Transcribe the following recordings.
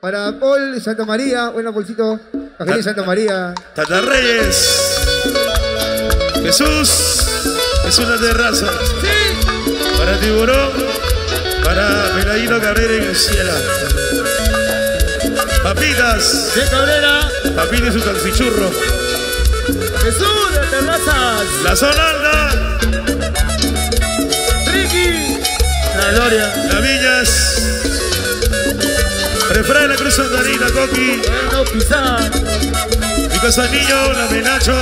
Para Paul de Santa María. Bueno, Paulcito. Café de Santa María. Tata Reyes. Jesús la Terraza. Sí. Para Tiburón. Para Pelaino Cabrera y Lechera. Papitas. De Cabrera. Papitas y su calcichurro. Jesús la Terraza. La zona alta. Ricky. La Gloria. La Villas. Frefrey, la Cruz Santarina, Coqui. Bueno, Pizán. Mi Casanillo, la Menacho.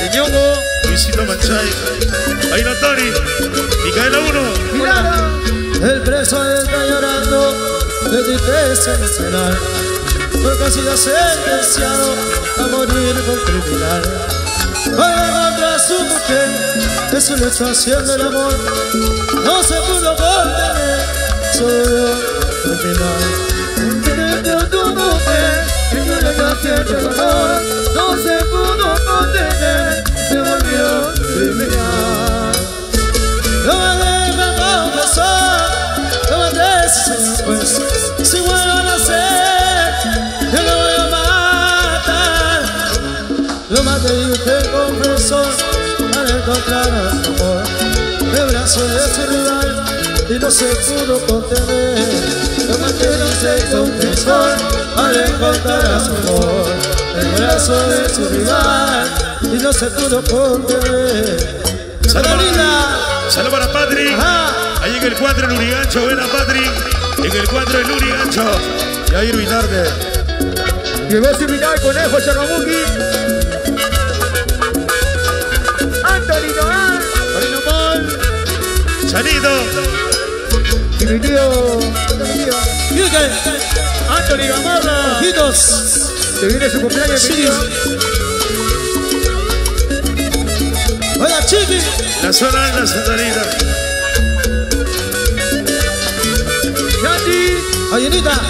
Señongo. Visito Machai. Ahí no, Tori. Micaela 1. Mirá. El preso está llorando de tristeza nacional. Porque ha sido sentenciado a morir por criminal. Para contra su mujer, es una extracción del amor. No se pudo contener, solo el final. No se pudo contener, se volvió criminal. No me dejan confesar, no me dejes pues. Si vuelvo a nacer, yo lo voy a matar. Lo maté y usted confesó al encontrar a su amor. El brazo de su rival y no se pudo contener. Lo maté y no se confesó al encontrar a su amor, el brazo de su rival y no se pudo contener. Saludos para Patrick. Ahí en el 4 el Urigancho. Buena Patrick. En el 4 el Urigancho. Y ahí invitarte. Y vas a invitar al conejo Chagamuki. Antonio Oval. Rinopol. Chanido. Y mi tío. Anthony Gamarra, ojitos. Se viene su cumpleaños, sí. Hola, Chiqui. La zona de la Santanita. Yati. Oyenita.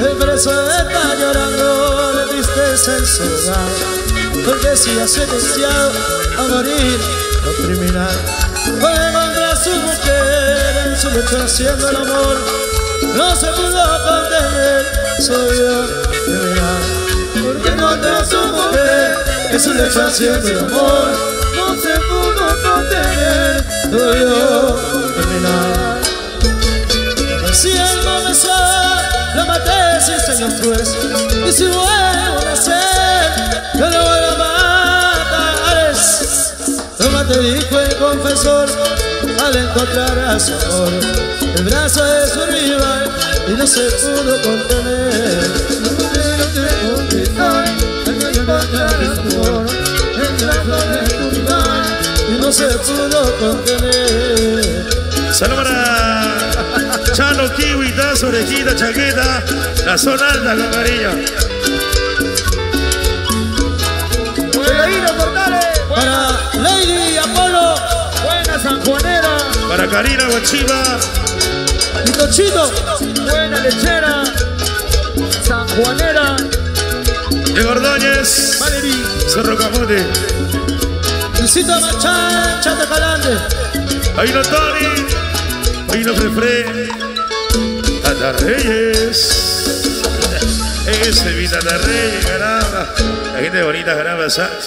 El preso está llorando de tristeza en su hogar. Porque si ha sentenciado a morir lo criminal. Fue contra su mujer en su lucha haciendo el amor. No se pudo contener, soy yo de verdad. Porque contra su mujer es una expansión de amor. No se pudo contener, soy yo de verdad. Si él no me sabe, lo maté sin señor juez. Y si vuelvo a nacer, yo lo voy a matar. Lo maté, dijo el confesor, al encontrar a su amor. El brazo de su rival y no se pudo contener. No te contener, hay que encontrar el amor. El brazo de su rival y no se pudo contener. Saludos para Chano, Kiwi, Taz, Orejita, Chaqueta, la zona alta, la amarilla. Para Lady Apolo, buena San Juanera. Para Karina Gochiva. Vitochito, buena Lechera, San Juanera, Diego Ordóñez, Valerí, Zorro Capote, Visito Machai, Chatecalante, ahí no Tony, ahí no Frefrey, Tata Reyes, ese mi Tata Reyes, caramba, la gente bonita, caramba.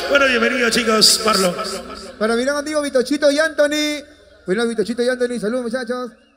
Bueno, bienvenidos chicos, Marlon. Para mirar contigo Vitochito y Anthony, saludos muchachos.